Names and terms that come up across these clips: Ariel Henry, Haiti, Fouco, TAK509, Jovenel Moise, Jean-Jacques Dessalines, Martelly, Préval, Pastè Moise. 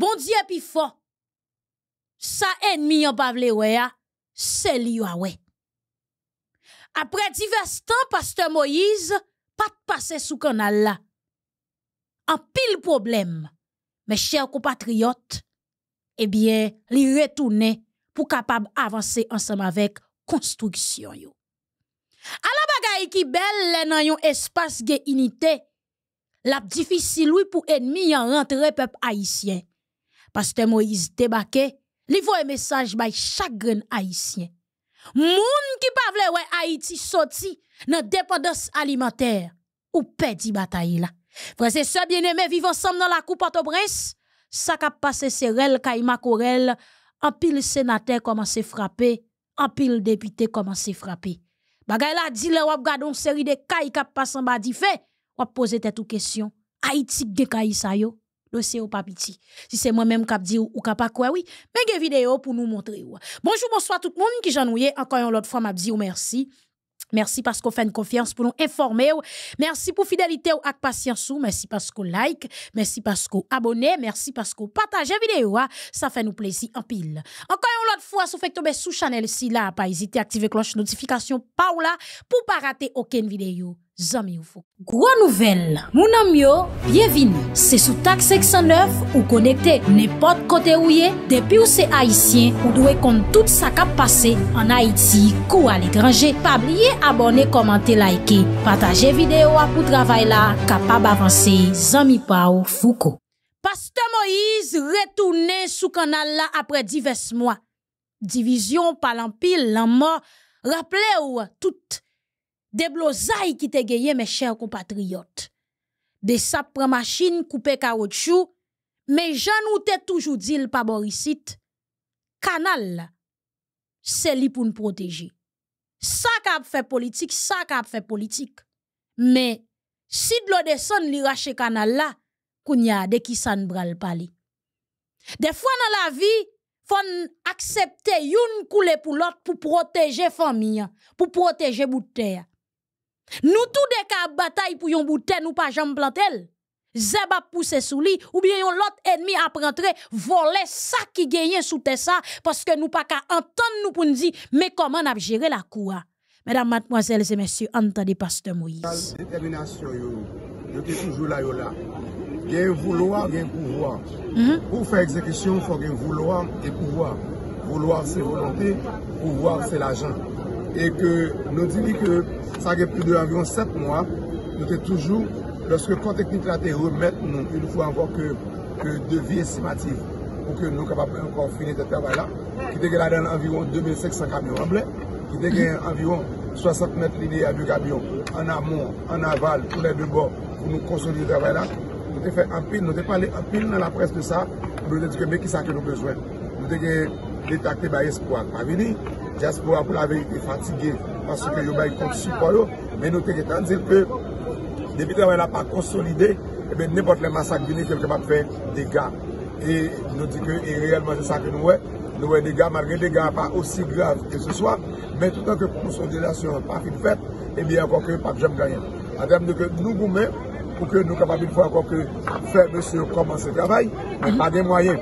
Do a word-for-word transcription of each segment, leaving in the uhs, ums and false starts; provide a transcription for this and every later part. bon Dieu pi fort. Sa ennemi yon pa vle wè a, c'est li a wè. Après divers temps, pasteur Moïse pas passé sous canal là. En pile problème. Mes chers compatriotes, eh bien, li retourné pour capable avancer ensemble avec construction yo. À la bagaille qui belle dans yon espace de unité, la difficile oui pour ennemi en rentrer peuple haïtien. Pasteur Moïse débarqué, li voye message by chagrin haïtien. Moun qui pa vle wè Haïti sorti dans dépendance alimentaire ou pèdi bataille la. Frères et sœurs bien-aimés, vivons ensemble dans la coupe Port-au-Prince, ça qu'a passé Serel Kaïma Corel, en pile sénateur commencé frapper, en pile député commencé frapper. Bagay la di le wap gade une série de kay k'ap passe en bas di fait, wap poser tête ou question. Haïti de kay sa yo, dossier ou pas piti. Si c'est moi-même k'ap di ou k'ap pa kwa oui, mais gen vidéo pour nous montrer ou. Bonjour, bonsoir tout le monde qui j'ennuie encore une autre fois m'a di ou merci. Merci parce qu'on fait une confiance pour nous informer. Merci pour fidélité ou ak patience ou. Merci parce qu'on like. Merci parce qu'on abonne. Merci parce qu'on partage vidéo. Ça fait nous plaisir en pile. Encore une autre fois, si vous faites tomber sous channel si là, pas hésiter à activer cloche notification pa ou là pour pas rater aucune vidéo. Zami ou fou. Gros nouvelle. Mon ami yo, bienvenue. C'est sous T A K cinq cent neuf ou connecté n'importe côté où yé. Depuis ou c'est haïtien, ou doit compte tout ça qui passe en Haïti ou à l'étranger. Pas oublier abonner, commenter, liker, partager vidéo pour travail là capable avancer. Zami pa ou Fouco. Pasteur Moïse retourné sous canal là après divers mois. Division par l'empile, la mort. Rappelez-vous toutes des blosailles qui te gagné, mes chers compatriotes. Des sapes prend machine, coupé caoutchouc, mais j'en ou te toujours dit le pas boricite. Canal, c'est lui pour nous protéger. Ça qu'a fait politique, ça qu'a fait politique. Mais si de l'eau descend, li rache canal là, kounya de qui s'en bral pali. Des fois dans la vie, faut accepter une coulée pour l'autre pour protéger famille, pour protéger bout de terre. Nous tous des cas bataille pour yon bout terre, nous pas jamais plantel. Zeba pousse sous li ou bien yon l'autre ennemi a rentrer voler ça qui gagne sous terre ça parce que nous pas qu'à entendre nous pour nous dire mais comment n'a gérer la cour. Mesdames, mademoiselles et messieurs, entendez pasteur Moïse. Détermination yo, yo te toujours là yo là. Il y a un vouloir, il y a un pouvoir. Mm-hmm. Pour faire exécution, il faut qu'il y ait un vouloir et pouvoir. Vouloir, c'est volonté, pouvoir, c'est l'argent. Et que nous disons que ça a plus d'environ sept mois, nous sommes toujours, lorsque le corps technique là te remet, nous, une fois encore que, que devis estimatif, pour que nous soyons capables encore finir ce travail-là, qui te gagne environ deux mille cinq cents camions en blé, qui te gagne environ soixante mètres linéaires à deux camions, en amont, en aval, tous les deux bords, pour nous consolider ce travail-là. Nous avons fait un pile, nous avons parlé un pile dans la presse de ça, pour nous dire qui ça que nous avons besoin. Nous avons détecté par espoir. Pas venir, diaspora pour la vérité fatiguée parce que nous avons un support, mais nous avons dit que depuis que nous n'avons pas consolidé, n'importe les massacres venus, nous avons fait des dégâts. Et nous disons que réellement c'est ça que nous avons. Nous avons des dégâts, malgré des dégâts pas aussi graves que ce soit, mais tout en que la consolidation n'a pas fait, et bien encore que pas jamais gagné. En termes de que nous nous-mêmes, pour que nous capables de faire encore que faire monsieur commencer le travail, mais pas des moyens.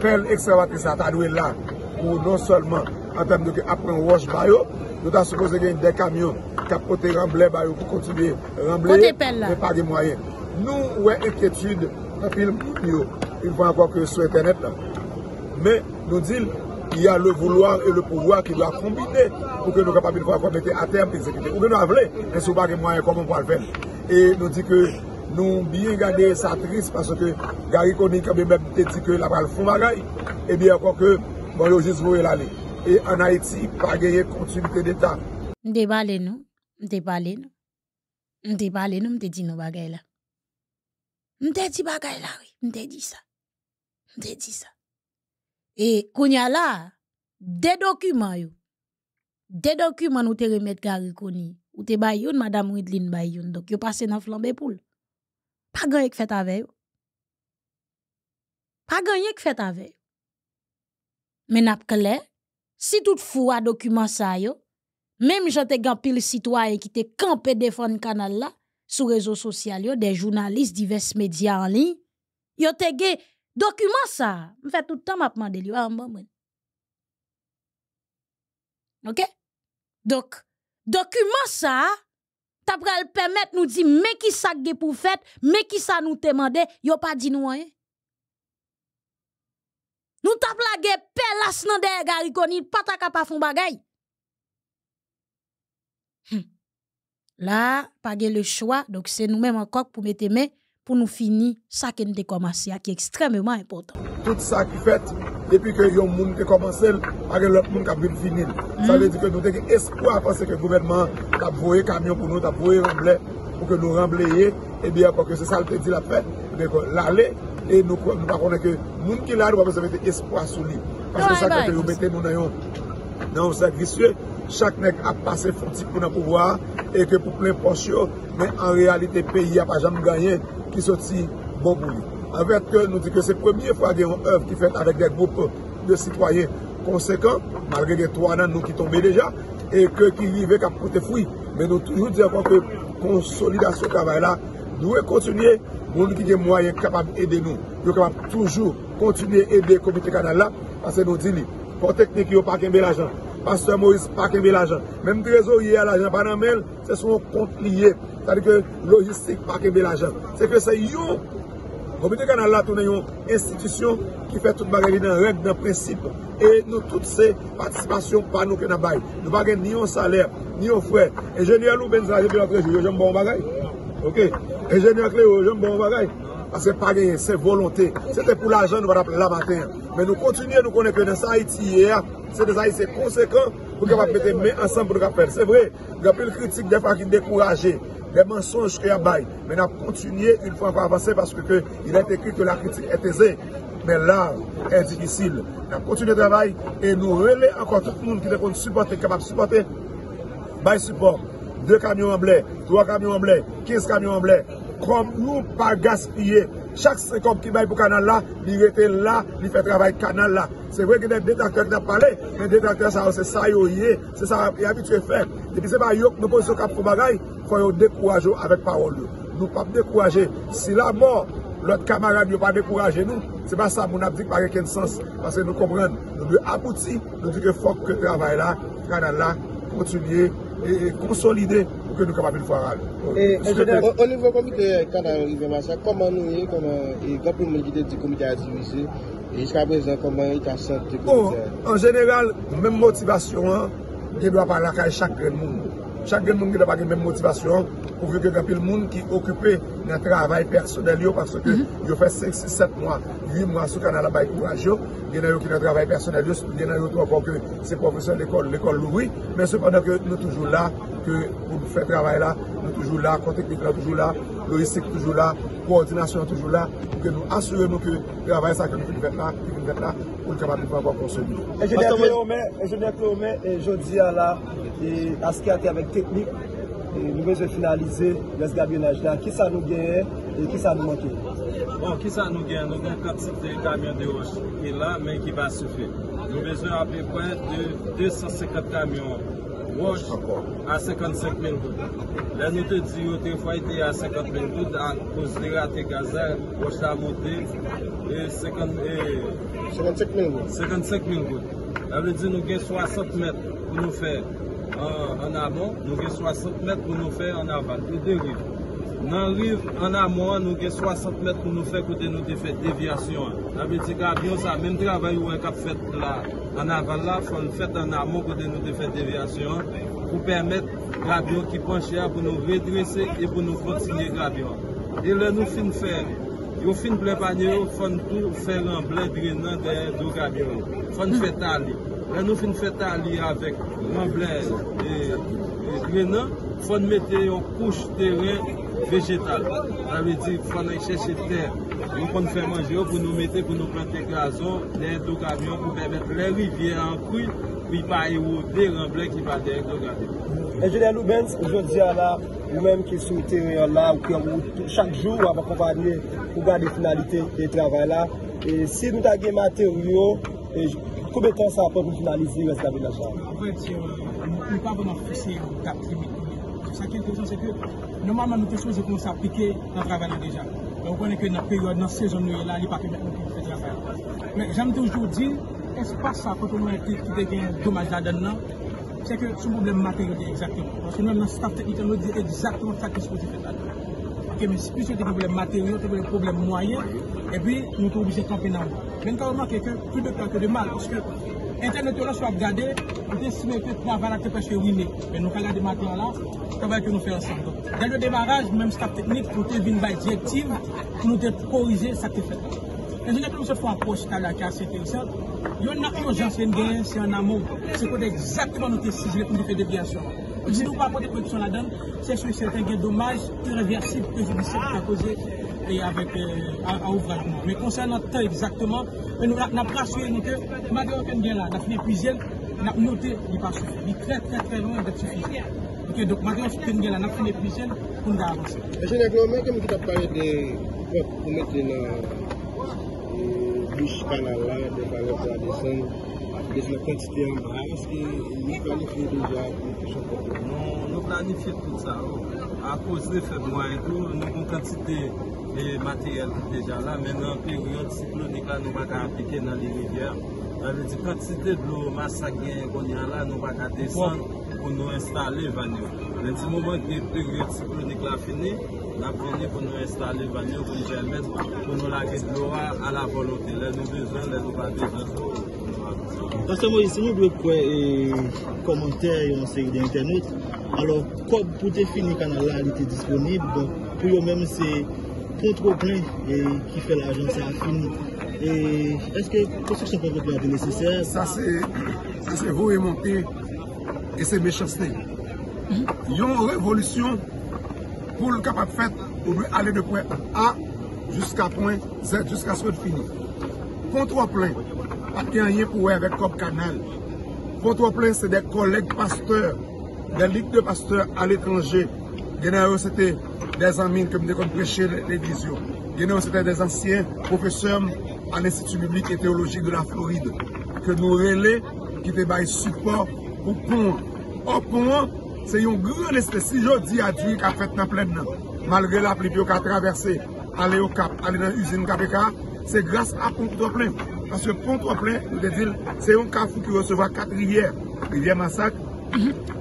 Quel excavatrice à Tadoué là, pour non seulement en termes de apprendre wash bayo, nous avons supposé qu'il y ait des camions qui ont porté remblai bayo pour continuer à remblayer, mais pas des moyens. Nous, ouais, inquiétude, une fois encore que sur Internet là. Mais nous disons, il y a le vouloir et le pouvoir qui doivent combiner pour que nous capables de faire mettre à terme exécuter. Ou bien nous avons, mais ce n'est pas des moyens, comment on peut le faire. Et nous disons que nous bien garder ça triste parce que Gary Konik a même dit que la balle fond bagaille et bien encore que bon yo juste voyer l'aller et en Haïti pas gagner continuité d'état déballer nous déballer nous déballer nous m'te dit nous bagaille là m'te dit bagaille là m'te dit ça m'te dit ça et kounya là des documents yo des documents nous te remettre Gary Konik ou te bay yon madame Ridlin bay yon donc yo passé dans flambé poule. Pas gagné qui fait avec. Pas gagné qui fait avec. Mais n'a pas clair, si toutefois document ça yo, même j'en te gan pile citoyen qui te campé défendre canal là sur réseaux sociaux yo, des journalistes divers médias en ligne, yo te gen document ça, me fait tout le temps m'a demandé lui à maman. OK? Donc document ça t'a pral permettre nous dire mais qui ça gè pour fait, mais qui ça nous demander, yo pas dit nous rien. Nous t'a plagué pelas nan derrière Gariconi, pas ta capable fon bagay. Hm. Là, pas gè le choix, donc c'est nous-mêmes encore pour mettre main pour nous finir ça qui nous commencé, qui est extrêmement important. Tout ça qui fait depuis que yon moun te commencé avec l'autre moun qui vient finir. Ça veut dire que nous avons espoir parce que le gouvernement a voué camion pour nous, a voué remblai pour que nous remblayions et bien parce que c'est ça le petit la fête, l'aller et nous ne connaissons que moun qui là nous avons espoir sur lui parce que ça que nous mettez nous dans dans un cercle vicieux. Chaque nèg a passé foutique pour le pouvoir et que pour plein poche mais en réalité le pays n'a pas jamais gagné qui sortit bon pour lui. Avec que nous disons que c'est la première fois qu'il y a une œuvre qui est faite avec des groupes de citoyens conséquents, malgré les trois ans nous qui tombons déjà, et que qui vivent qu'à côté fruit. Mais nous toujours disons que la consolidation de travail-là doit continuer. Nous qui avons des moyens capables d'aider nous, nous sommes capables toujours continuer à aider le comité canal-là, parce que nous disons, pour technique, il n'y a pas de l'argent. Pasteur Moïse n'a pas qu'un bel l'argent. Même trésorier à l'argent, pas normal, c'est son compte lié. C'est-à-dire que logistique n'a pas qu'un bel l'argent. C'est que c'est yon. Au bout du canal, là, nous avons une institution qui fait toute bagarre dans règle, dans principe. Et nous, toutes ces participations, pas nous qui nous baillons. Nous ne baillons ni un salaire, ni un frère. Et je n'ai pas l'oubli de ça, je vais l'entrer, je vais me bon bagaille. Ok? Et je n'ai pas l'oubli, je vais me bon bagaille. Parce que pas gagner, c'est volonté. C'était pour l'argent, nous allons la matin. Mais nous continuons, nous connaissons que dans Haïti hier, c'est des Haïtiens conséquents pour qu'on puisse mettre les mains ensemble pour faire. C'est vrai, il y a plus de critiques des fois qui sont découragées, des mensonges qu'il y a. Mais nous avons continué une fois pour avancer parce qu'il est écrit que la critique est aisée. Mais là, est difficile. Nous avons continué le travail et nous relais encore tout le monde qui est supporté, capable de supporter. By support. Deux camions en blé, trois camions en blé, quinze camions en blé. Comme nous, pas gaspiller. Chaque cinquante qui va pour le canal là, il était là, il fait travail canal là. C'est vrai que des détracteurs qui ont parlé, mais des détracteurs, c'est ça, c'est ça, il est habitué à faire. Et puis, c'est pas eux qui nous posons cap pour bagaille, il faut décourager avec parole. Nous ne pouvons pas décourager. Si la mort, l'autre camarade ne peut pas décourager nous, c'est pas ça, mon abdique n'a aucun sens. Parce que nous comprenons, nous devons aboutir, nous disons que faut que le travail là, le canal là, continuer et consolider pour que nous sommes capables de faire. Au niveau du comité, quand on arrive à Massa, comment nous y est, comment le monde du comité a divisé et jusqu'à présent, comment il a senti? En général, même motivation, il ne doit pas la caille chaque monde. Chaque monde ne doit pas avoir la même motivation pour que le monde qui occupe le travail personnel, parce que je fais cinq, six, sept mois, huit mois sur le canal à courage, il y a qui travail personnel, il y a d'autres que c'est professeur d'école, l'école oui, mais cependant que nous sommes toujours là, que pour faire travail là, nous sommes toujours là, contact technique toujours là, logistique toujours là, coordination toujours là, pour que nous assurons que le travail ça que nous faisons là, là, pour le capable de faire encore consommer. Et je viens à Cléomé, et je dis à la, et à ce qui a été avec technique, nous devons finaliser le camionnage là. Qui ça nous gagne et qui ça nous manque? Bon, qui ça nous gagne? Nous avons une quantité de camions de roche qui est là, mais qui va suffire. Nous avons besoin à peu près de deux cent cinquante camions roche à cinquante-cinq mille gouttes. Là, nous te disons que fois il était à cinquante mille gouttes à cause de la gazelle, roche à monter, et cinquante-cinq mille gouttes. cinquante-cinq mille gouttes. Ça veut dire que nous avons soixante mètres pour nous faire. En, en amont, nous avons soixante mètres pour nous faire en avant, les deux rives. Dans la rive en amont, nous avons soixante mètres pour nous faire côté nous faire déviation. Ça veut dire qu'avion, ça même travail où un cap fait là, en avant là, il faut le faire en amont côté nous faire déviation pour permettre l'avion qui penche pour nous redresser et pour nous continuer l'avion. Et là, nous finissons faire. Nous finissons préparer, nous faisons tout faire en blé drainant derrière deux camions. Nous faisons faire taler. Là, nous faisons faire taler avec remblais et drainant, il faut mettre une couche de terrain végétal. Ça veut dire qu'il faut aller chercher terre. Nous pouvons faire manger pour nous mettre, pour nous planter gazon, des deux camions, pour permettre les rivières en crue, puis pas éroder les remblais qui va derrière deux camions. Et Jovenel Moise, aujourd'hui, là, nous-mêmes qui sommes sur le terrain là, chaque jour, on va accompagner pour garder les finalités du travail là. Et si nous avons des matériaux, combien de temps ça prend pour finaliser le travail là? Nous ne pouvons pas fixer une date limite. Ça qui est important, c'est que normalement, nous sommes supposés commencer à appliquer dans le travail déjà. Donc, on connaît que dans la période, dans la saison, il n'y a pas de permettre de faire Mais j'aime toujours dire, espace à côté de qui est dommage là-dedans, c'est que ce problème matériel exactement. Parce que même dans le staff technique, on dit exactement ça qui se pose là-dedans. Ok, mais si c'est des problèmes matériels, c'est des problèmes moyens, et puis nous sommes obligés de camper dans le monde. Mais quand on remarque que plus de temps que de mal, parce que Internet là, soit regardé, on décide que pour avoir la capacité de winner. Mais nous regardons des matériels là, le travail que nous faisons ensemble. Dès le démarrage, même staff technique, nous avons une base directive pour nous corriger ce qui est fait. Et je dis que cette fois, approche qui est assez intéressante, il y a une urgence qui est gagnée, c'est en amont. C'est pour exactement nous décider pour nous faire des déviations. Si nous ne pouvons pas apporter de protection là-dedans, c'est sûr que c'est un dommage irréversible que judiciaire qui a causé à ouvrage. Mais concernant le temps exactement, nous avons rassuré que malgré aucun bien là, nous avons fini épuisé, nous avons noté qu'il n'est pas suffisant. Il est très très très loin d'être suffisant. Donc malgré aucun bien là, nous avons fini épuisé pour nous avancer. Monsieur le Gouvernement, comme vous avez parlé de pour mettre dans le bouche canal là, de valeur pour la descente, la quantité en bas, est-ce que nous planifions déjà non, nous planifions tout ça. À cause des faibles moyens, nous avons une quantité de matériel déjà là. Maintenant, en période cyclonique, nous ne pouvons pas appliquer dans les rivières. La quantité de l'eau massacrée qu'on y a là, nous ne pouvons pas descendre pour nous installer Vanio. Mais du moment que la période cyclonique est finie, nous avons nous installer Vanio pour nous mettre, pour nous laquer de l'eau à la volonté. Là, nous besoin, là, nous pas besoin. Parce que moi, si nous voulons commentaires et une série d'internet, alors comme pour définir le canal là, il était disponible, donc pour eux-mêmes c'est Contre-Plein qui fait l'agence à fini. Et est-ce que la construction Contre-Plein est nécessaire? Ça c'est vous et monter et c'est méchanceté. Il y a une révolution pour le capable de faire, on veut aller de point A jusqu'à point Z, jusqu'à ce que fini. Contre-Plein. Pas qu'il y a rien pour eux avec comme canal. Contre-Plein, c'est des collègues pasteurs, des ligues de pasteurs à l'étranger. C'était des amis qui me prêchaient l'église. C'était des anciens professeurs à l'Institut biblique et théologique de la Floride que nous relais, qui étaient des supports pour Pont. Or, Pont, c'est une grande espèce. Si je dis à Dieu qu'il a fait dans la plaine, malgré la pluie qu'il a traversée, aller au Cap, aller dans l'usine K P K, c'est grâce à Contre-Plein. Parce que Contre-Plein, c'est un carrefour qui recevra quatre rivières. Rivière Massacre,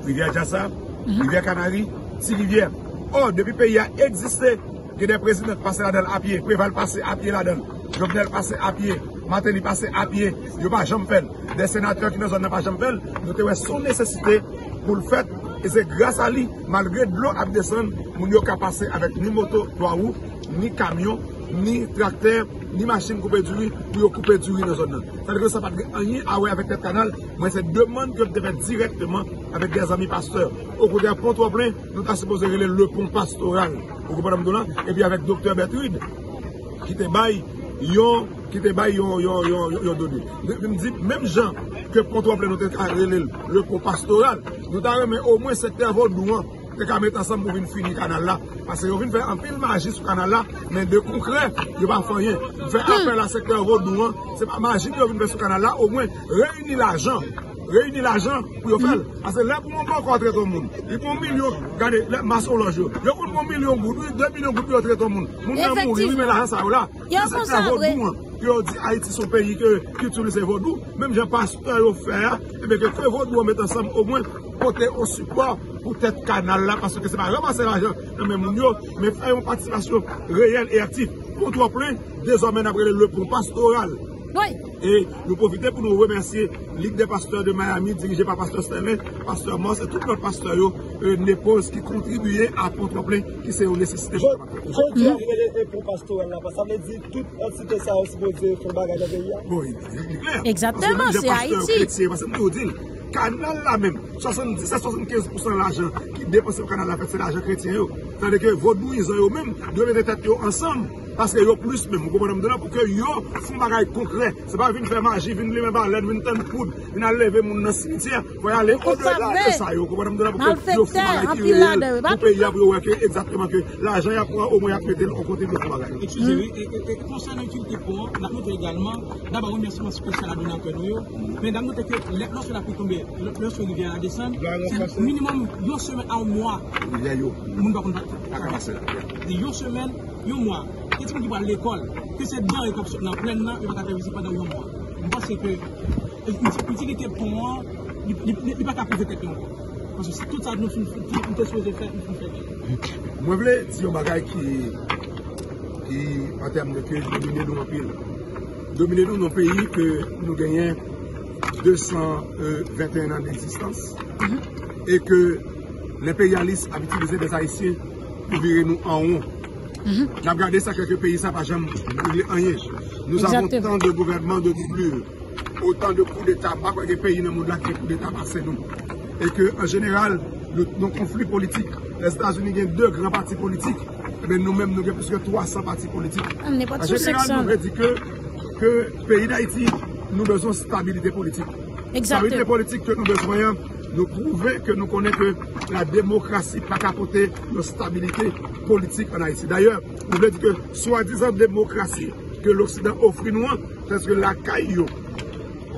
rivière Jassa, rivière Canaries, six rivières. Or, depuis le pays a existé, il y a des présidents qui passent là-dedans à pied, Préval passe à pied là-dedans, Jovenel passe à pied, Martelly passe à pied, il n'y a pas jamais fait. Des sénateurs qui ne sont pas jamais fait, nous avons son nécessité pour le faire. Et c'est grâce à lui, malgré de l'eau à descendre, nous n'avons qu'à passer avec ni moto, trois roues, ni camion, ni tracteur, ni machine coupée du riz, pour couper du riz dans la zone. C'est-à-dire que ça n'a pas rien à voir avec le canal, mais c'est une demande que je fais directement avec des amis pasteurs. Au côté de Pont-Trois-Plein, nous sommes supposés relever le pont pastoral. Au côté de Mme et puis avec docteur Bertrude, qui te baille, qui te baille, yon donné. Je me dis, même gens que Pont-Trois-Plein, nous avons le pont pastoral, nous avons au moins secteur Vol-Douan. Nous devons mettre ensemble pour finir le canal là. Parce que nous devons faire un peu de magie sur le canal là, mais de concret, il n'y a pas de rien. Nous devons faire appel à ce secteur Rodouan. Ce n'est pas magie que nous devons faire sur le canal là, au moins réunir l'argent. Réunir l'argent pour le faire. Parce que là, pour nous, on traiter tout le monde. Il y a un million, regardez, la masse au logeur. Il y a un million, deux millions pour traiter tout le monde. Nous devons mourir, mais l'argent, ça là. Il y a un secteur Rodouan. Ils ont dit Haïti son pays qui utilise les vaudous, même j'ai pas à faire, mais que les vaudous mettent ensemble au moins côté au support pour être canal là, parce que c'est pas ramasser l'argent, mais faire une participation réelle et active. Pour toi plein, désormais après le pont pastoral. Oui. Et nous profitons pour nous remercier Ligue des pasteurs de Miami, dirigée par Pasteur Sterling, Pasteur Moss et tout notre pasteur Népose qui contribuait à Pont-Trois-Plein, qui c'est une nécessité. Je dis que pour Pasteur, ça veut dire que toute entité ça aussi pour dire que le bagage de l'I A. Oui, c'est clair. Exactement, c'est Haïti. Parce que nous disons, le canal là même, soixante-dix à soixante-quinze pour cent de l'argent qui dépense au canal là, c'est l'argent chrétien. Tandis que vos douze ans eux-mêmes doivent être ensemble. Parce que y a plus même, vous comprenez pour que yo font des choses concrètes. Ce n'est pas venir faire magie, venir lever baleine, venir tendre poudre, venir lever mon dans le cimetière, venir aller au-delà de ça. Vous comprenez pour que yo font des choses réelles. Pour payer pour voir que exactement que l'argent y a pour au moins y a prêté au côté de l'autre. Excusez-moi, concernant l'utilité pour, nous avons également, d'abord un remerciement spécial à donateur nous, mais nous notons que lorsque la pluie tombe, lorsque le rivière descend, c'est minimum une semaine à un mois. Il y a yo. Nous ne pouvons pas. Une semaine, un mois. les gens qui vont à l'école, que c'est dans les corruptions, dans plein an, ils vont faire visite pendant un mois. Parce que l'utilité pour moi, il n'est pas capable de faire encore. Parce que tout ça, nous sommes supposés faire, nous sommes faire. Moi, je voulais dire un bagage qui, en termes de que dominer nos pays, dominer nos pays que nous gagnons deux cent vingt et un ans d'existence et que l'impérialisme a utilisé des Haïtiens pour virer nous en haut. Mm-hmm. J'ai regardé ça, quelques pays, ça n'a jamais réglé rien. Nous Exactement. avons tant de gouvernements de doublure, autant de coups d'État, pas que les pays dans le monde là, qui est coup d'État, c'est nous. Et qu'en général, le, nos conflits politiques, les États-Unis ont deux grands partis politiques, mais nous-mêmes, nous avons plus que trois cents partis politiques. On n'est pas en général, nous avons dit que le pays d'Haïti, nous avons besoin de stabilité politique. Exactement. Stabilité politique que nous avons besoin. Nous prouver que nous connaissons que la démocratie n'a pas apporté de stabilité politique en Haïti. D'ailleurs, nous voulons dire que soi-disant démocratie que l'Occident offre nous, parce que la C A I O,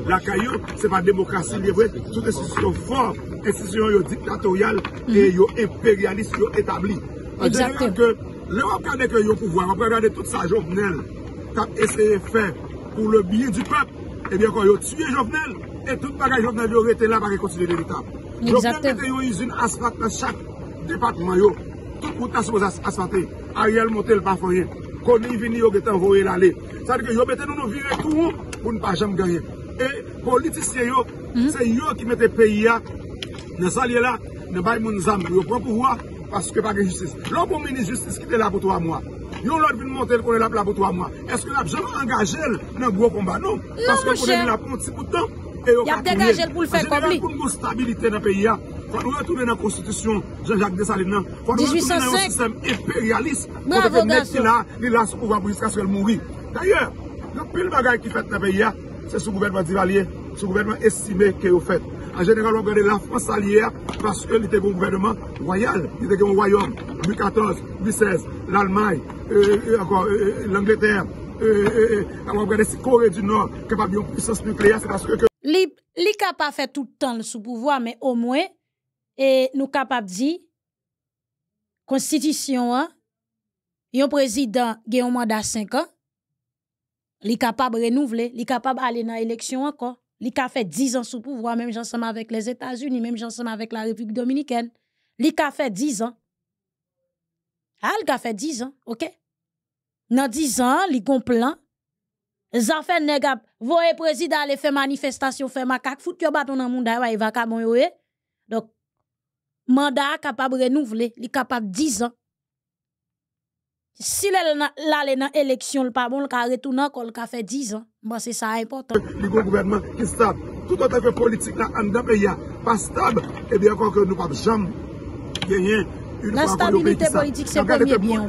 la C A I O, ce n'est pas démocratie libre, toutes les institutions fortes, institutions dictatoriales et impérialistes établies. Exactement. Que l'Europe a le pouvoir, on peut regarder tout ça, Jovenel, qui a essayé de faire pour le bien du peuple, et bien quand il a tué Jovenel, et tout bagage Jovenel yo rete là pour continuer de l'État. Jovenel mette yon usine asphalte dans chaque département yo. Tout route a supposé asphalter. Ariel monte le parfum. Koni vini yo gete envoyer l'aller. Ça veut dire que yo mette nous nous virer tout pour ne pas jamais gagner. Et politiciens yo, c'est yo qui mette pays là dans salier là, ne bay moun zam yo prend pouvoir parce que pas de justice. L'autre bon ministre justice qui était là pour trois mois. Yon l'autre vient monter le connaît là pour trois mois. Est-ce que l'a jamais engagé dans gros combat non parce que connaît la prend petit bout de temps. Il y a dégagé pour le faire complet. Pour une stabilité dans le pays, il faut retourner dans la constitution Jean-Jacques Dessalines. Il faut retourner dans le système impérialiste. Il faut que là, il a ce pouvoir pour jusqu'à ce qu'elle mourit. D'ailleurs, le pire bagage qui fait dans le pays, c'est ce gouvernement d'Ivalier, ce gouvernement estimé qu'il a fait. En général, on regarde la France alliée parce qu'il était un gouvernement royal. Il était un royaume. Louis quatorze, Louis seize, l'Allemagne, l'Angleterre. On regarde la Corée du Nord, qui n'a pas une puissance nucléaire, c'est parce que. Li, li capable fait tout le temps le sous pouvoir, mais au moins, et nous capable dire, constitution, hein, yon président qui a un mandat cinq ans, li capable renouveler, li capable aller dans l'élection encore, li ka fait dix ans sous pouvoir, même j'ensemble avec les États-Unis, même j'ensemble avec la République dominicaine, li ka fait dix ans. Ah, li ka fait dix ans, ok? Dans dix ans, li gon plan. Zafè nèg ap voye président aller faire manifestation, faire macaque, fout yo baton nan moun da va va ka bon yo e. Donc mandat capable renouveler, li capable dix ans. Si l'aller dans élection le pas bon, le ka retourne encore, le ka fait dix ans. Bon c'est ça important. Le gouvernement qui stable, tout autant que politique là en dans pays pas stable, et bien encore que nous pas jamais gagner. La stabilité politique c'est premier bien.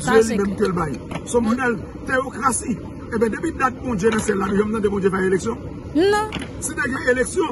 Ça c'est même que le bail. Son modèle théocratie. Eh bien, depuis date, mon Dieu, dans celle-là, nous avons demandé de faire élection. Non. Si nous avons élection,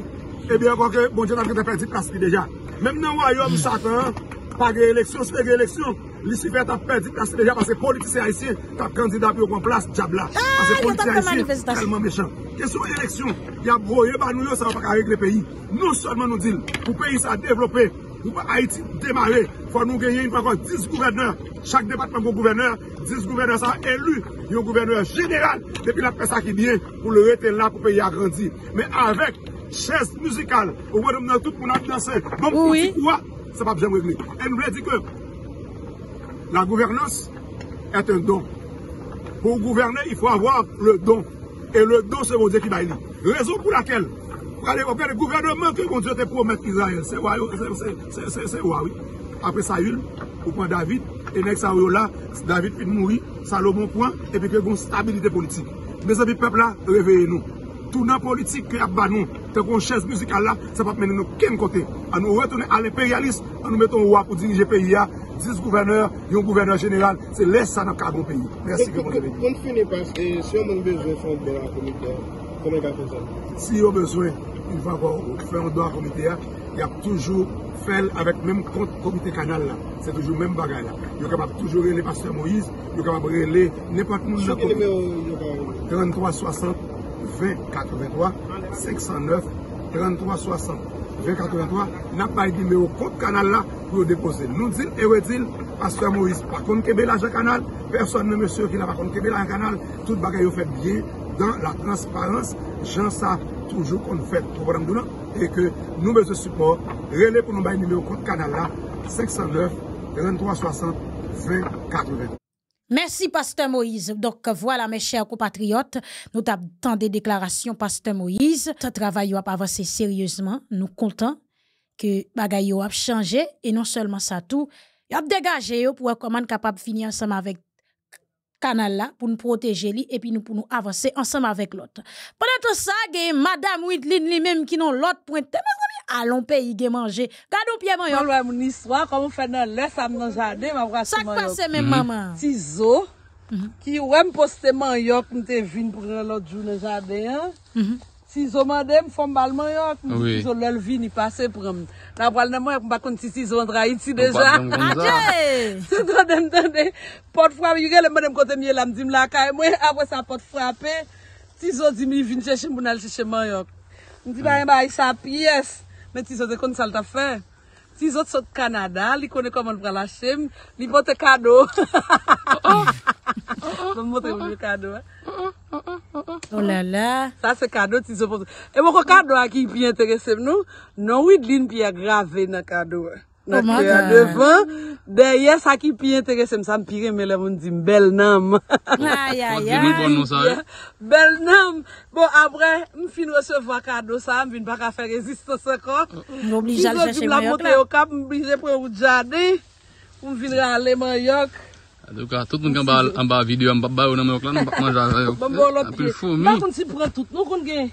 eh bien, encore que mon Dieu n'a pas perdu place déjà. Même dans le royaume, Satan, pas de élection, si nous avons élection, Lucifer a perdu place déjà parce que les politiciens haïtiens, les candidats qui ont place, diabla. Parce que les politiciens haïtiens, tellement méchants. Question élection, il y a broyé, nous, ça ne va pas régler le pays. Nous seulement nous disons, pour le pays, ça a développé. Pour Haïti démarrer, il faut nous gagner encore dix gouverneurs. Chaque département de gouverneur, dix gouverneurs sont élus. Il y a un gouverneur général depuis la presse qui vient pour le rester là pour payer à grandir. Mais avec chaise musicale, on va demander tout pour nous danser. Donc, pour quoi, ça va bien régler. Elle nous a dit que la gouvernance est un don. Pour gouverner, il faut avoir le don. Et le don, c'est mon Dieu qui va élire. Raison pour laquelle. Le gouvernement que mon Dieu te promet Israël, c'est quoi, c'est quoi, oui. Après Saül, on prend David, et next Saül là, David puis mourir, Salomon point, et puis que une stabilité politique. Mes amis peuple là, réveillez-nous. Tournant politique, que abba nous, tant qu'on chaise musicale là, ça va mener nous quel côté. À nous retourner à l'impérialisme, à nous mettons roi pour diriger le pays, dix gouverneurs, un gouverneur général, c'est laisse ça dans le pays. Merci. Pour finir, parce que si on a besoin de faire de la communauté, comment on fait ça? Si on a besoin, il va encore faire un droit comité, il y a toujours fait avec le même compte comité canal là. C'est toujours le même bagage là. Il est capable toujours de les pasteur Moïse, il est capable de les n'importe où. trente-trois soixante vingt quatre-vingt-trois cinq cent neuf trente-trois soixante vingt quatre-vingt-trois n'a pas dit mais au compte canal là pour déposer. Nous disons et redisons Pasteur Moïse, par contre, Kébéla, un canal, personne ne me suit qui n'a pas contre Kébéla, un canal, tout le bagage fait bien dans la transparence. J'en sais toujours qu'on fait trop de et que nous besoin de support. Relais pour nous bailler numéro compte canal là, cinq zéro neuf, trente-trois soixante, vingt quatre-vingts. Merci, Pasteur Moïse. Donc, voilà, mes chers compatriotes, nous t'attendons des déclarations, Pasteur Moïse. Ce travail a avancé sérieusement. Nous comptons que bagay a changé et non seulement ça tout, il a dégagé pour comment capable finir ensemble avec canal là pour nous protéger lui et puis nous pour nous avancer ensemble avec l'autre. Pendant tout ça, madame Whitlin lui-même qui non l'autre pointe. Allons payer de manger. Gardons pied manger. Allons mon histoire comme on fait dans le samedi dans jardin, ma voix. Ça passe même maman. Tizo qui aime poster manioc, nous t'es venu pour l'autre jour dans jardin. Tizo madame font bal manioc, Tizo l'elle vient y passer prendre. N'a pas le moi pas contre Tizo entre Haïti déjà. Attendez. C'est trop d'entendre. Porte frapper, il y a le madame côté mieux là me dit la caille moi après ça porte frapper. Tizo dit il vient chercher pour aller chercher manioc. On dit bah bah ça pièce. Mais Tizo de kon sal ta fait. Tizo sort Canada, il connaît comment on prend la chème, il porte cadeau. On montre le cadeau. Oh là là, ça c'est cadeau Tizo pour. Et mon cadeau qui bien intéressé nous, non Whitlin bien gravé dans cadeau. Dans devant, derrière ça qui bien intéressé ça me pire mais là on dit bel nom. Aïe aïe aïe. Bel nom. Bon après, me fin recevoir cadeau ça, me vinn pas ka faire résistance encore. M'oblige à chercher moi. La monter au cap, m'oblige pour au jardin. On vinn râler manioc. En tout cas, tout le monde en bas vidéo, en bas on a manioc là, on pas manger. Bon bon l'autre. Par contre, si prend tout, nous qu'on gagne.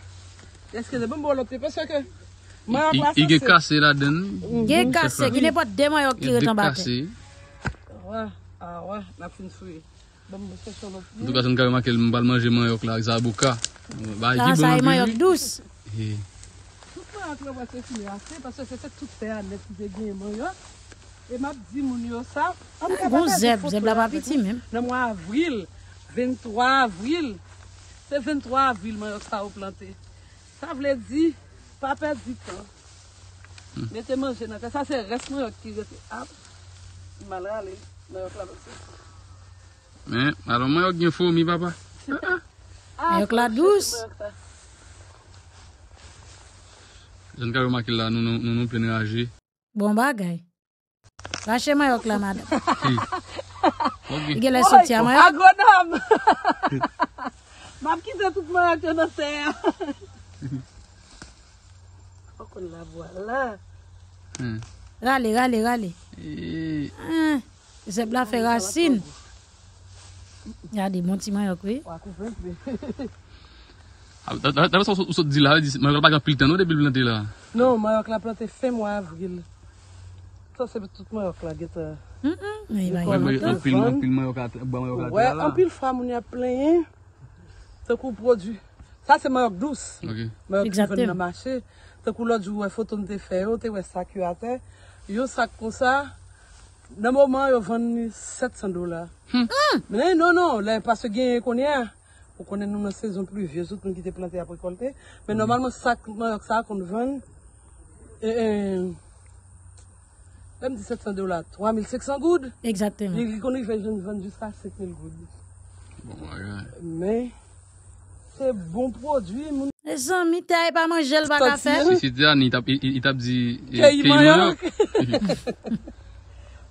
Est-ce que c'est bon bon l'autre parce que il est cassé là-dedans. Il est cassé, il n'est pas de maillots qui est en bas. Ouais, ah ouais, la fin de souris. En tout cas, je ne sais pas si je vais manger maillots là, avec Zabouka. Ah, ça est maillots douce. Parce que c'est tout fait à l'aide de maillots. Et ma petite mounio, ça. Bon, Zeb, Zeb, la pas petit même. Le mois avril, vingt-trois avril. C'est vingt-trois avril, maillots ça a planté. Ça veut dire. Pas perdre du temps. Mm. Mais t'es mangé dans ça, c'est reste moi qui reste âme. Mal aller, mais on clame. Mais alors moi j'ai fourmi papa. Ah, avec la douce. Je ne sais pas qu'il là nous nous nous plein rager. Bon bagay. Lâchez moi avec la madame. Il y a la soutien moi. Agronome. M'a quitté tout moi que dans terre. La voilà. Hmm. Rale, rale, rale. Et... Hein. C'est la fait racine. Il y a des petits maillots. Oui. T'as vu ce dit là? Maillots pas plus de temps depuis planté là. Non, maillots la planté fin mois avril. Ça c'est tout maillots là, guette. Hum hum. Il va y avoir un pile, un pile maillots là, maillots là. Ouais, un pile femme on y a plein. C'est qu'on produit. Ça c'est maillots douce. OK. Maillots qui viennent dans le marché. L'autre jour, il faut te faire, tu as un sac à terre. Il y a un sac comme ça. Dans le moment, ils vendent sept cents dollars. Mais non, non, parce que les gens connaissent, on connaît nous dans la saison pluvieuse, tout le monde qui est planté après récolter. Mais normalement, sac ça qu'on vend, même sept cents dollars, trois mille cinq cents goudes. Exactement. Ils connaissent que je vends jusqu'à sept mille goudes. Mais c'est bon produit. Les amis, tu n'as pas mangé le bac à faire. Si, si, il t'a dit. Il m'a dit.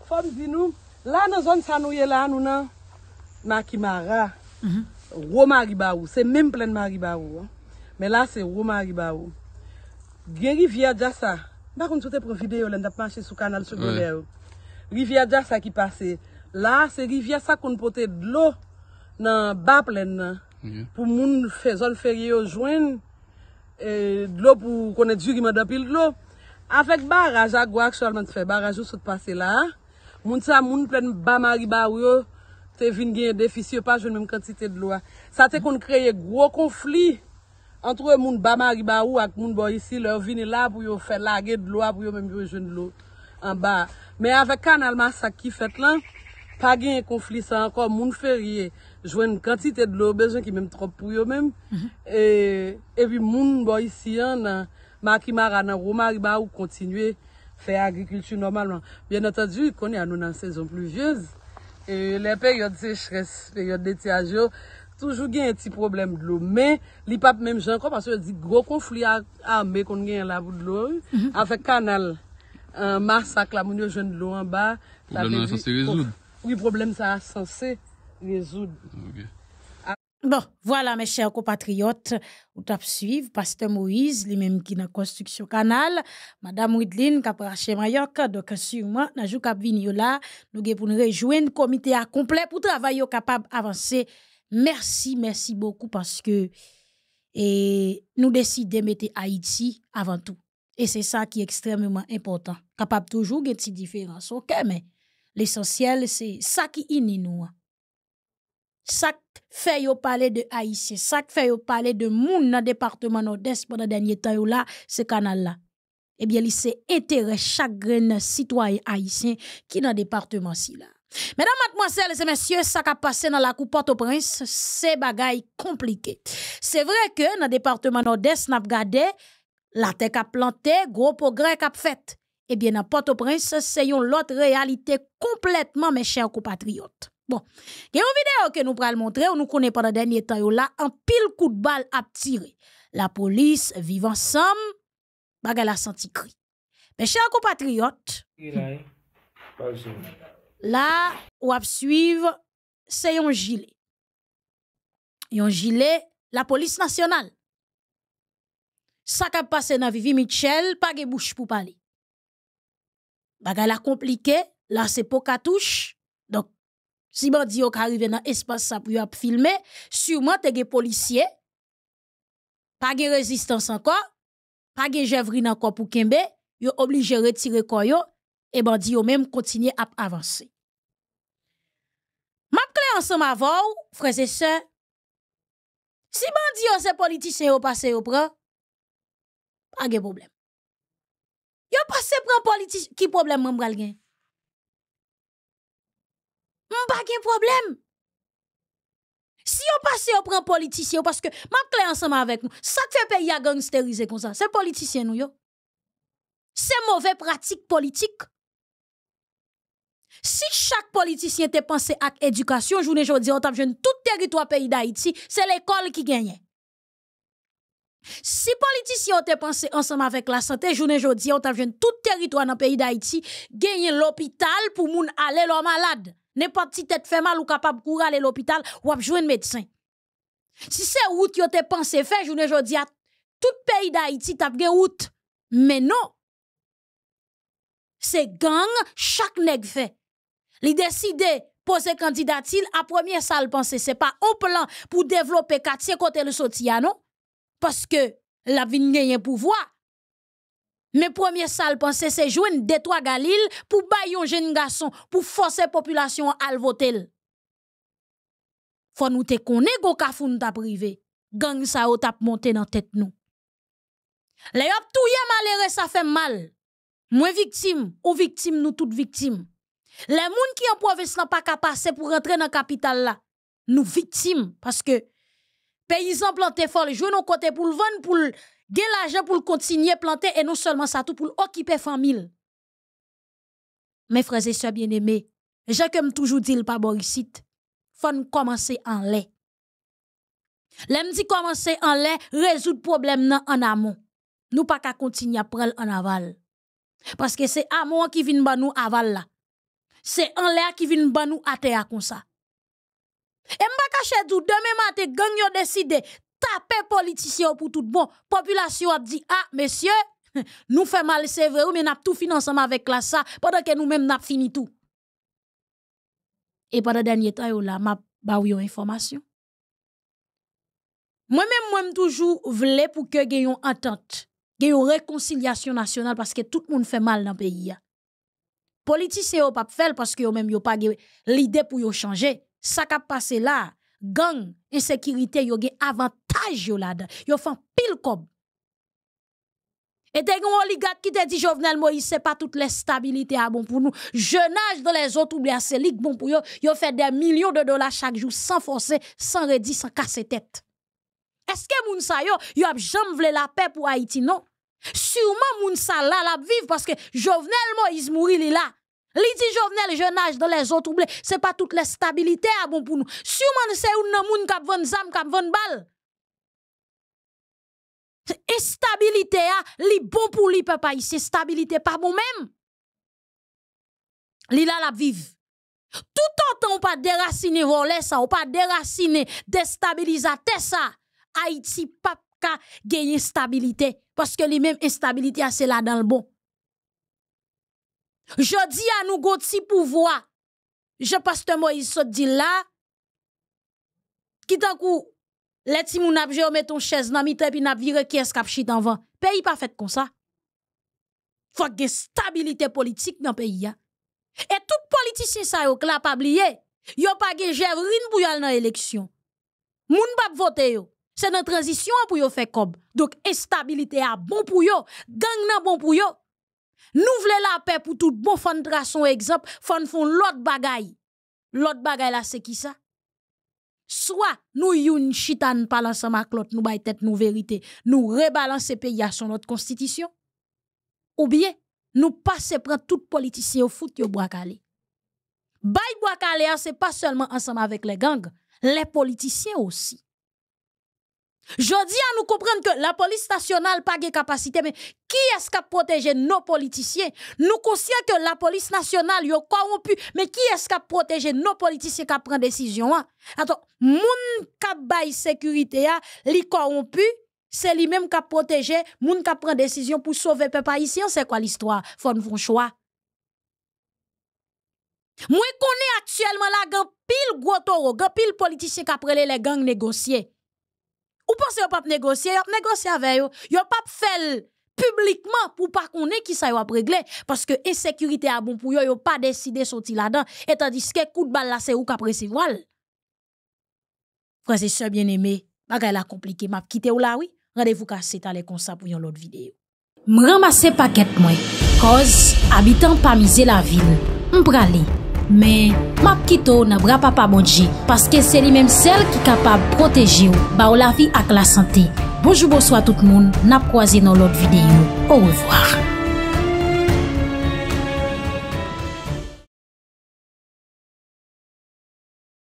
Femme dit nous, là, dans la zone Sanouye, là, nous avons Makimara, Romaribaou. C'est même plein de Maribaou. Mais là, c'est Romaribaou. Rivière Djassa. Par contre, tu as pris une vidéo, tu as marché sur le canal secondaire. Rivière Djassa qui passe. Là, c'est Rivière ça qu'on peut porter de l'eau dans le bas plein. Yeah. Pour moun fè zone férié yo joindre euh de l'eau pour connait duriment d'pile de l'eau avec barrage à Gouac seulement fait barrage ou saute passer là moun ça moun plein ba Maribaou yo te vinn gien déficit pas joindre même quantité de l'eau ça te kon créer gros conflit entre moun ba Maribaou ak moun bo ici leur vinn là pour yo faire laguer de l'eau pour yo même joindre l'eau en bas mais avec canal massac qui fait là pas gien conflit ça encore moun férié jouer une quantité de l'eau besoin qui même trop pour eux même et et puis moun boy ici en Makimara nan Romaribaou continuer faire agriculture normalement. Bien entendu, qu'on est à nous dans la saison pluvieuse. Et les périodes de sécheresse, périodes d'étiage, toujours il y a un petit problème de l'eau. Mais, les papes même gens, parce que dit gros conflit armé qu'on a là pour de l'eau, avec canal, un massacre, la mounio jeune de l'eau en bas. Le problème est censé résoudre. Oui, problème ça censé résoudre. Okay. Bon, voilà mes chers compatriotes, vous tap suivre Pasteur Moïse, lui-même qui dans construction canal, Madame Ridline qui a prêché Mayoc, donc sûrement dans jour cap venir là, nous gè pour nous rejoindre comité à complet pour travailler capable avancer. Merci, merci beaucoup parce que et nous décider mettre Haïti avant tout. Et c'est ça qui est extrêmement important. Capable toujours gè petite différence, OK, mais l'essentiel c'est ça qui unit nous. Ça fait yo parler de Haïtien, ça fait yo parler de moun dans département nord-est pendant dernier temps yo là, ce canal là. Eh bien, c'est intérêt chaque grain citoyen haïtien qui dans département si là. Mesdames, mademoiselles et messieurs, ça qui a passé dans la coupe Port-au-Prince, c'est bagaille compliqué. C'est vrai que dans département nord-est n'a gardé la terre a planté, gros progrès qu'a fait. Eh bien, dans Port-au-Prince, c'est une autre réalité complètement mes chers compatriotes. Bon, il y a une vidéo que nous pral montrer, on nous connaît pendant dernier temps yo là, un pile coup de balle à tirer. La police vivent ensemble, baga la senti cri. Mes chers compatriotes, là, on va suivre, c'est un gilet. Un gilet, la police nationale. Ça qui a passé dans Vivi Michel, pas de bouche pour parler. Baga la compliqué, là c'est pour katouche. Donc, si bandi yo ka arrive dans espace ça pour y ap filmer, sûrement te gen policier, pas gen résistance encore, pas gen jevrine encore pour kembe, yo obligé retirer corps yo et bandi yo même continuer à avancer. M'a clair ensemble avant, frères et sœurs. Si bandi yo c'est politicien yo passé yo prend, pas gen problème. Yo passé prend politicien, qui problème m'en bral gen? Pas de problème. Si on passe, on prend politicien parce que ma clé ensemble avec nous. Ça fait pays à gangsteriser comme ça. C'est politicien nous yo. C'est mauvaise pratique politique. Si chaque politicien te pense à l'éducation, journée aujourd'hui, on tape jeune tout territoire pays d'Haïti, c'est l'école qui gagne. Si politicien te pense ensemble avec la santé, journée aujourd'hui, on tape jeune tout territoire dans pays d'Haïti, gagne l'hôpital pour moun aller leur malade. N'importe si tête fait mal ou capable courir aller l'hôpital ou ap joindre médecin. Si c'est route yo te pensé faire journée jodi a tout pays d'Haïti t'a gen route. Mais non. C'est gang chaque nèg fait. Li décide poser candidat il à première salle penser c'est pas un plan pour développer quartier côté le sotia non parce que la vinn gagne pouvoir. Mais premier sale pensée, c'est joindre des trois Galil pour bailler un jeune garçon, pour forcer la population à voter. Faut nous te connaître, go kafoun t'a privé. Gang sa ou t'a monté dans tête nous. Les yop touye malere ça fait mal. Moi victime, ou victime, nous toutes victimes. Les moun qui en province n'ont pas qu'à passer pour rentrer dans la capitale là. Nous victimes, parce que paysans plantés fort, jouent nos côtés pour le vendre, pour le. Gen l'argent pour continuer planter et non seulement ça tout pour occuper famille. Mes frères et sœurs bien-aimés, j'ai comme toujours dit le pas boricite, faut commencer en lait. L'aime dit commencer en lait, résoudre problème nan en amont. Nous pas qu'à continuer à prendre en aval. Parce que c'est amont qui vient ban nous aval là. C'est en lait qui vient ban nous à terre comme ça. Et m'pa cacher tout demain matin gang yo décider taper politicien pour tout bon. Population a dit, ah, messieurs, nous fait mal, c'est vrai, mais n'a tout fini ensemble avec la ça, pendant que nous-mêmes n'a fini tout. Et pendant dernier temps, yo la, m'a ba ou yon information. Moi-même, moi-même toujours vle pour que gayon entente, gayon réconciliation nationale, parce que tout le monde fait mal dans le pays. Politicien pas fait parce que yo même yo pas l'idée pour yo changer. Ça qui a passé là, gang, insécurité, yo gen avantage yo là-dedans. Yo fan pile kob. Et te gen oligarque qui te dit Jovenel Moïse, c'est pas toute l'instabilité à bon pour nous. Jeune âge dans les autres oubliés, c'est lig bon pour yo. Yo fait des millions de dollars chaque jour sans forcer, sans redire, sans casser tête. Est-ce que moun sa yo, yo ap jam vle la paix pour Haïti? Non. Sûrement, moun sa la la vive parce que Jovenel Moïse mourir li là. Li di Jovenel jeune âge dans les eaux troublées, c'est pas toute la stabilité à bon pour nous. Sûrement, c'est un moun kap vann zam, kap vann bal. Instabilité a li bon pour li papa ici, stabilité pas bon même. Li la la vive. Tout autant on pas déraciner voler ça, on pas déraciner déstabilisateur ça. Haïti pas ka gagner stabilité parce que les mêmes instabilité c'est là dans le bon. Je dis à nous go ti pouvoir. Je pasteur Moïse sot dit là qui tankou les ti moun ap jè met ton chaise nan mitan puis n'a viré qui est k'ap chit en vent. Pays pas fait comme ça. Faut gagner stabilité politique dans pays a. Et tout politicien sa yo kla pa bliye, yo pa gen jèvrin pou yal nan élection. Moun pa vote yo, c'est nan transition pou yo fè kob. Donc instabilité a bon pou yo, gang nan bon pou yo. Nou vle la paix pou tout bon fon trason exemple, fon fon l'autre bagay. L'autre bagay la c'est qui ça? Soit nous youn chitan pa l'ensemble ak l'autre, nou bay tête nou vérité, nou rebalancer pays a son notre constitution. Ou bien nous passons prend tout politicien au foot yo boakale. Bay boakale c'est pas seulement ensemble avec les gangs, les politiciens aussi. Jodi à nous comprendre que la police nationale pas de capacité, mais qui est-ce qui protège nos politiciens? Nous conscients que la police nationale yo corrompu, mais qui est-ce qui protège nos politiciens qui prend décision? Attends, moun ka bay sécurité a li corrompu. C'est lui-même qui a protégé, moun qui a pris décision pour sauver peuple haïtien, c'est quoi l'histoire? Faut nous faire choix. Moi connais actuellement la gang pile gros toro, gang pile politicien qui a pris les gangs négocier. Ou pensez yo pas négocier, yo négocier avec yo, yo pas fait publiquement pour pas qu'on ait qui ça yo a réglé parce que insécurité a bon pour yo, yo pas décidé sortir là-dedans et tandis que coup de balle là c'est ou qu'a recevoir. Frères et sœurs bien-aimés, bagay la compliqué, m'a quitté ou là oui. Rendez-vous cassé dans les constats pour une autre vidéo. M'ramasse paquet moi. Cause, habitant pas miser la ville. M'pralé. Mais, m'a quitto n'a bra papa bonji. Parce que c'est lui-même celle qui est capable de protéger ou, ba ou la vie ak la santé. Bonjour, bonsoir tout le monde. N'a croisé dans l'autre vidéo. Au revoir.